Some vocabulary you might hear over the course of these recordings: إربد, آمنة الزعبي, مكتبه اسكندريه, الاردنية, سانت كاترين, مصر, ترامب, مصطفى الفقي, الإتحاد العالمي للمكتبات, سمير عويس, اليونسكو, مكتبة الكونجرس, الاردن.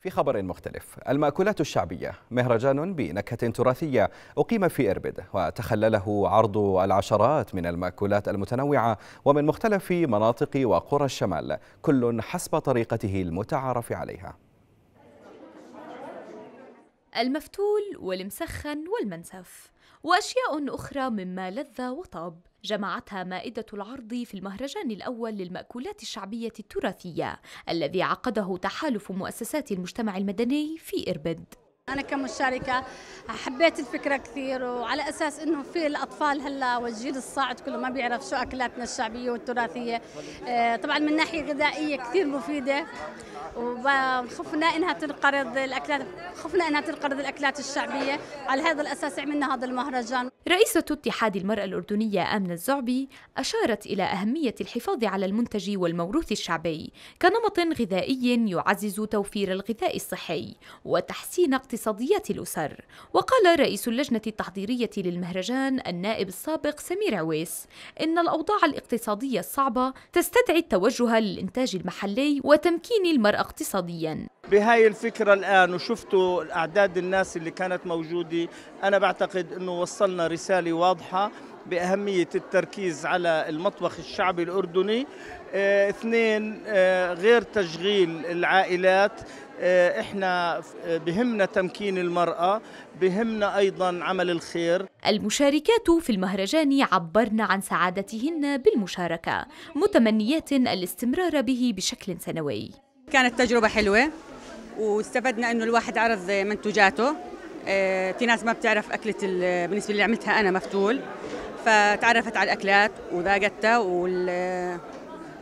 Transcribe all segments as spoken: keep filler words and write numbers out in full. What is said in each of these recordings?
في خبر مختلف، المأكولات الشعبية مهرجان بنكهة تراثية أقيم في إربد وتخلله عرض العشرات من المأكولات المتنوعة ومن مختلف مناطق وقرى الشمال، كل حسب طريقته المتعارف عليها. المفتول والمسخن والمنسف وأشياء أخرى مما لذ وطاب جمعتها مائدة العرض في المهرجان الأول للمأكولات الشعبية التراثية الذي عقده تحالف مؤسسات المجتمع المدني في إربد. أنا كمشاركة حبيت الفكرة كثير، وعلى أساس أنه في الأطفال هلا والجيل الصاعد كله ما بيعرف شو أكلاتنا الشعبية والتراثية. طبعا من ناحية غذائية كثير مفيدة، وخفنا أنها تنقرض الأكلات خفنا أنها تنقرض الأكلات الشعبية، وعلى هذا الأساس عملنا هذا المهرجان. رئيسة اتحاد المرأة الأردنية آمنة الزعبي أشارت إلى أهمية الحفاظ على المنتج والموروث الشعبي كنمط غذائي يعزز توفير الغذاء الصحي وتحسين اقتصاد اقتصاديات الأسر. وقال رئيس اللجنة التحضيرية للمهرجان النائب السابق سمير عويس إن الأوضاع الاقتصادية الصعبة تستدعي التوجه للإنتاج المحلي وتمكين المرأة اقتصادياً. بهاي الفكرة الآن وشفتوا أعداد الناس اللي كانت موجودة، أنا بعتقد أنه وصلنا رسالة واضحة بأهمية التركيز على المطبخ الشعبي الأردني. اه اثنين، اه غير تشغيل العائلات، اه احنا بهمنا تمكين المرأة، بهمنا أيضا عمل الخير. المشاركات في المهرجان عبرن عن سعادتهن بالمشاركة متمنيات الاستمرار به بشكل سنوي. كانت تجربة حلوة واستفدنا أنه الواحد عرض منتجاته. اه في ناس ما بتعرف أكلة، بالنسبة اللي عملتها أنا مفتول، فتعرفت على الأكلات وذاقتها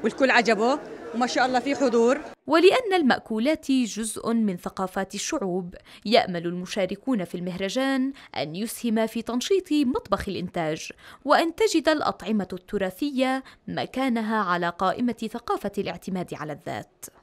والكل عجبه وما شاء الله في حضور. ولأن المأكولات جزء من ثقافات الشعوب، يأمل المشاركون في المهرجان أن يسهم في تنشيط مطبخ الإنتاج وأن تجد الأطعمة التراثية مكانها على قائمة ثقافة الاعتماد على الذات.